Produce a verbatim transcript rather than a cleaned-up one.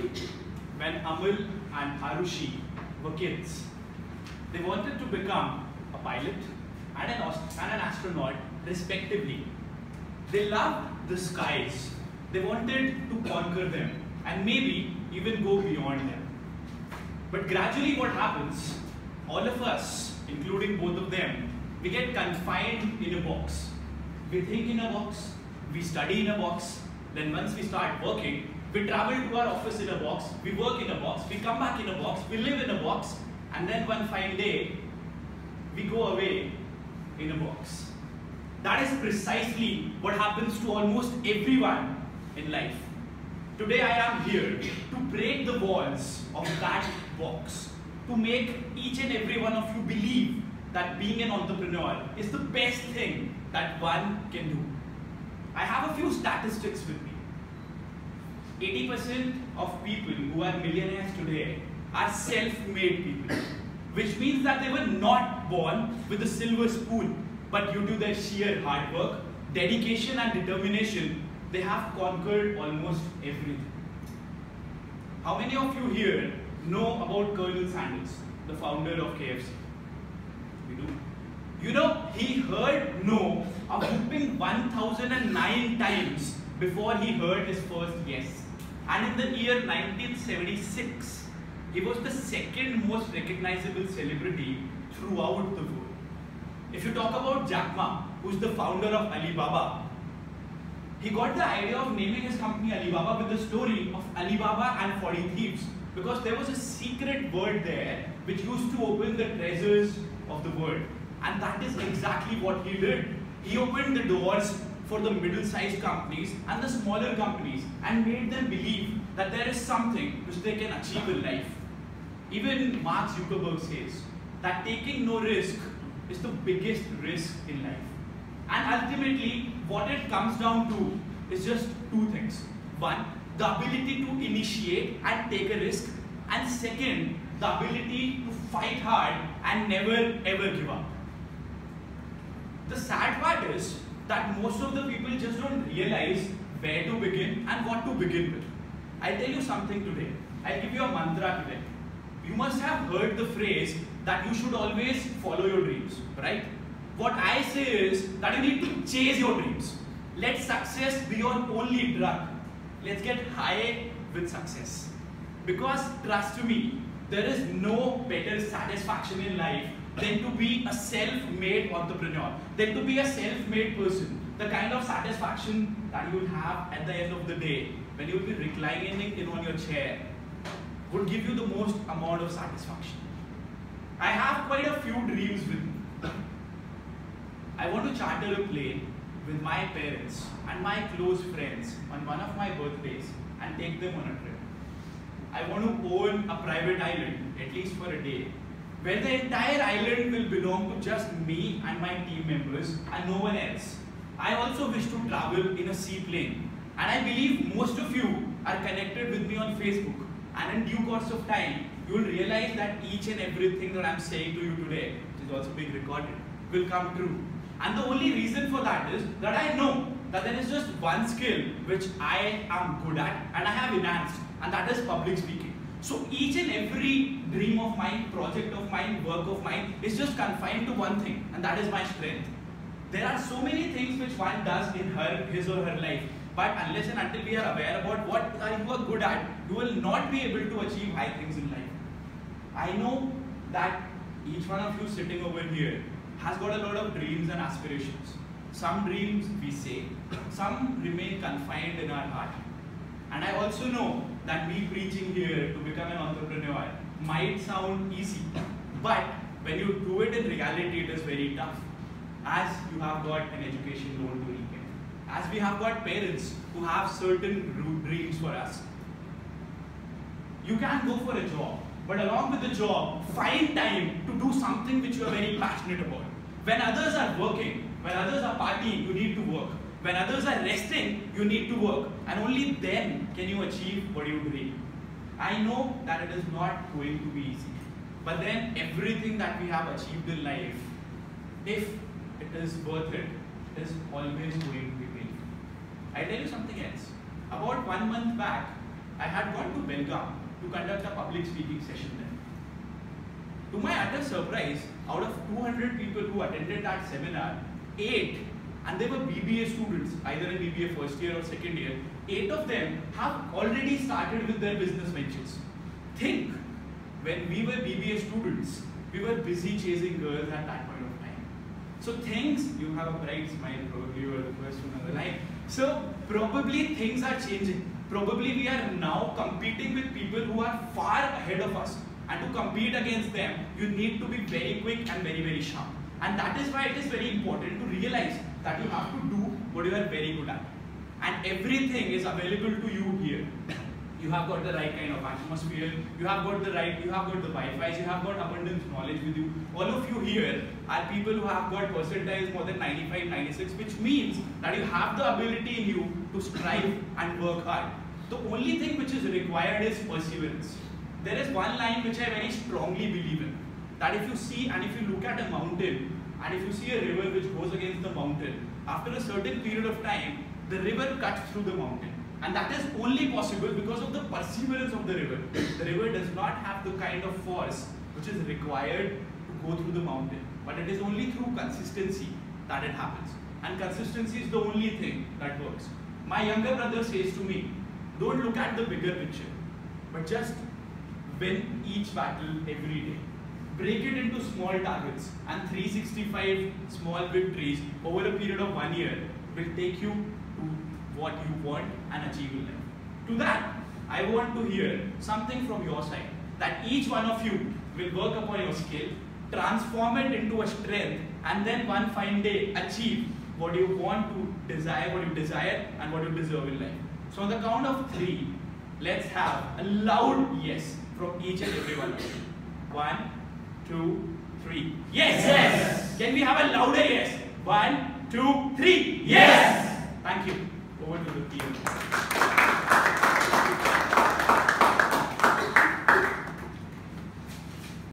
time when Amul and Harushi were kids. They wanted to become a pilot and an, and an astronaut respectively. They loved the skies. They wanted to conquer them and maybe even go beyond them. But gradually what happens, all of us, including both of them, we get confined in a box. We think in a box, we study in a box, then once we start working, we travel to our office in a box, we work in a box, we come back in a box, we live in a box, and then one fine day, we go away in a box. That is precisely what happens to almost everyone in life. Today I am here to break the walls of that box, to make each and every one of you believe that being an entrepreneur is the best thing that one can do. I have a few statistics with me. eighty percent of people who are millionaires today are self-made people, which means that they were not born with a silver spoon, but due to their sheer hard work, dedication and determination, they have conquered almost everything. How many of you here know about Colonel Sanders, the founder of K F C? You do? You know, he heard no a whopping one thousand nine times before he heard his first yes. And in the year nineteen seventy-six, he was the second most recognizable celebrity throughout the world. If you talk about Jack Ma, who's the founder of Alibaba, he got the idea of naming his company Alibaba with the story of Alibaba and forty Thieves, because there was a secret word there which used to open the treasures of the world. And that is exactly what he did. He opened the doors for the middle-sized companies and the smaller companies and made them believe that there is something which they can achieve in life. Even Mark Zuckerberg says that taking no risk is the biggest risk in life. And ultimately, what it comes down to is just two things. One, the ability to initiate and take a risk. And second, the ability to fight hard and never ever give up. The sad part is that most of the people just don't realize where to begin and what to begin with. I'll tell you something today. I'll give you a mantra today. You must have heard the phrase that you should always follow your dreams, right? What I say is that you need to chase your dreams. Let success be your only drug. Let's get high with success. Because trust me, there is no better satisfaction in life than to be a self-made entrepreneur, than to be a self-made person. The kind of satisfaction that you will have at the end of the day when you will be reclining in on your chair would give you the most amount of satisfaction. I have quite a few dreams with me. I want to charter a plane with my parents and my close friends on one of my birthdays and take them on a trip. I want to own a private island, at least for a day, where the entire island will belong to just me and my team members and no one else. I also wish to travel in a seaplane, and I believe most of you are connected with me on Facebook, and in due course of time, you will realize that each and everything that I am saying to you today, which is also being recorded, will come true. And the only reason for that is that I know that there is just one skill which I am good at and I have enhanced, and that is public speaking. So each and every dream of mine, project of mine, work of mine is just confined to one thing, and that is my strength. There are so many things which one does in her, his or her life, but unless and until we are aware about what you are good at, you will not be able to achieve high things in life. I know that each one of you sitting over here has got a lot of dreams and aspirations. Some dreams we say, some remain confined in our heart. And I also know that me preaching here to become an entrepreneur might sound easy, but when you do it in reality, it is very tough, as you have got an education loan to repay, as we have got parents who have certain dreams for us. You can go for a job, but along with the job, find time to do something which you are very passionate about. When others are working, when others are partying, you need to work. When others are resting, you need to work. And only then can you achieve what you dream. I know that it is not going to be easy. But then everything that we have achieved in life, if it is worth it, is always going to be meaningful. I tell you something else. About one month back, I had gone to Bengal to conduct a public speaking session there. To my utter surprise, out of two hundred people who attended that seminar, eight, and they were B B A students, either in B B A first year or second year, eight of them have already started with their business ventures. Think, when we were B B A students, we were busy chasing girls at that point of time. So things, you have a bright smile, probably you were the first one on the line. So probably things are changing. Probably we are now competing with people who are far ahead of us. And to compete against them, you need to be very quick and very, very sharp. And that is why it is very important to realize that you have to do what you are very good at. And everything is available to you here. You have got the right kind of atmosphere, you have got the right, you have got the Wi-Fi, you have got abundant knowledge with you. All of you here are people who have got percentiles more than ninety-five, ninety-six, which means that you have the ability in you to strive and work hard. The only thing which is required is perseverance. There is one line which I very strongly believe in, that if you see and if you look at a mountain, and if you see a river which goes against the mountain, after a certain period of time, the river cuts through the mountain. And that is only possible because of the perseverance of the river. The river does not have the kind of force which is required to go through the mountain. But it is only through consistency that it happens. And consistency is the only thing that works. My younger brother says to me, don't look at the bigger picture, but just win each battle every day. Break it into small targets, and three sixty-five small victories over a period of one year will take you what you want and achieve in life. To that, I want to hear something from your side, that each one of you will work upon your skill, transform it into a strength, and then one fine day achieve what you want to desire, what you desire and what you deserve in life. So on the count of three, let's have a loud yes from each and every one of you. One, two, three. Yes, yes! Can we have a louder yes? One, two, three. Yes! Thank you. Over to the team.